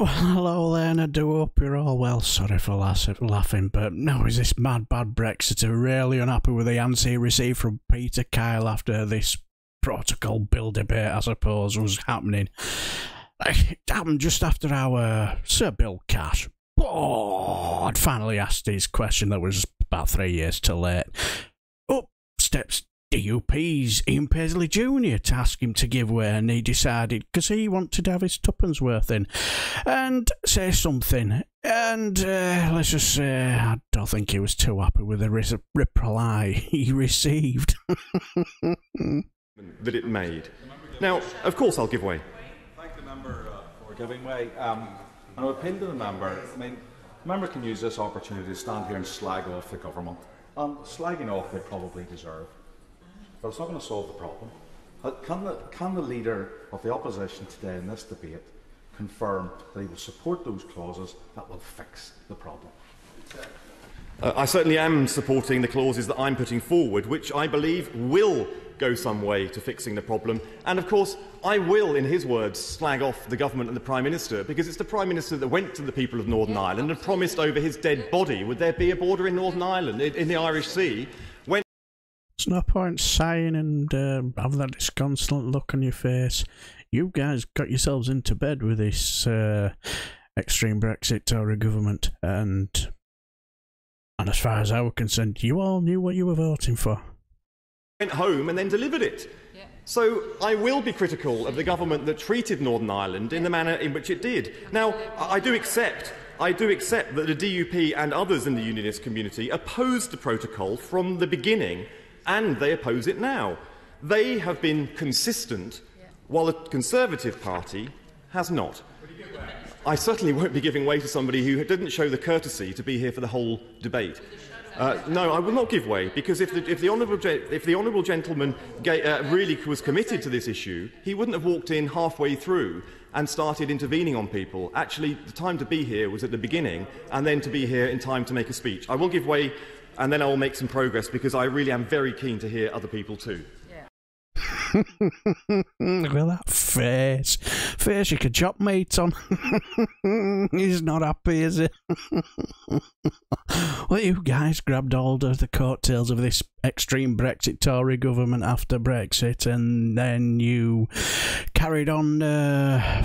Well, hello there, and I do hope you're all well. Sorry for laughing, but no, is this mad bad Brexiter really unhappy with the answer he received from Peter Kyle after this protocol bill debate, I suppose, was happening? It happened just after our Sir Bill Cash had finally asked his question that was about 3 years too late. Up steps DUP's Ian Paisley Jr. to ask him to give way, and he decided, because he wanted to have his tuppence worth in, and say something. And let's just say, I don't think he was too happy with the reply he received. That it made. Now, of course, I'll give way. Thank the member for giving way. And I would appeal to the member. I mean, the member can use this opportunity to stand here and slag off the government. And slagging off they probably deserve. But it's not going to solve the problem. Can the leader of the opposition today in this debate confirm that he will support those clauses that will fix the problem? I certainly am supporting the clauses that I'm putting forward, which I believe will go some way to fixing the problem. And of course, I will, in his words, slag off the government and the Prime Minister, because it's the Prime Minister that went to the people of Northern Ireland and promised over his dead body would there be a border in Northern Ireland, in the Irish Sea. When there's no point sighing and having that disconsolate look on your face. You guys got yourselves into bed with this extreme Brexit Tory government, and as far as I were concerned, you all knew what you were voting for. Went home and then delivered it. Yeah. So I will be critical of the government that treated Northern Ireland in the manner in which it did. Now, I do accept that the DUP and others in the unionist community opposed the protocol from the beginning, and they oppose it now. They have been consistent, while the Conservative Party has not. I certainly won't be giving way to somebody who didn't show the courtesy to be here for the whole debate. No, I will not give way, because if the honourable gentleman really was committed to this issue, he wouldn't have walked in halfway through and started intervening on people. Actually, the time to be here was at the beginning, and then to be here in time to make a speech. I will give way, and then I will make some progress, because I really am very keen to hear other people too. Look at that face. Face you could chop meat on. He's not happy, is he? Well, you guys grabbed hold of the coattails of this extreme Brexit Tory government after Brexit, and then you carried on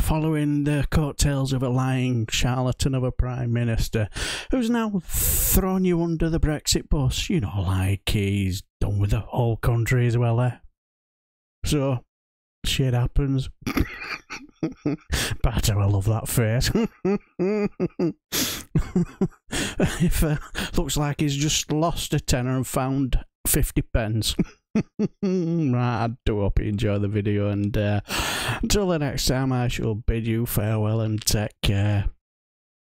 following the coattails of a lying charlatan of a Prime Minister who's now thrown you under the Brexit bus. You know, like he's done with the whole country as well there. So, shit happens. But I love that face. If, looks like he's just lost a tenner and found 50 pence. Right, I do hope you enjoy the video, and until the next time I shall bid you farewell and take care.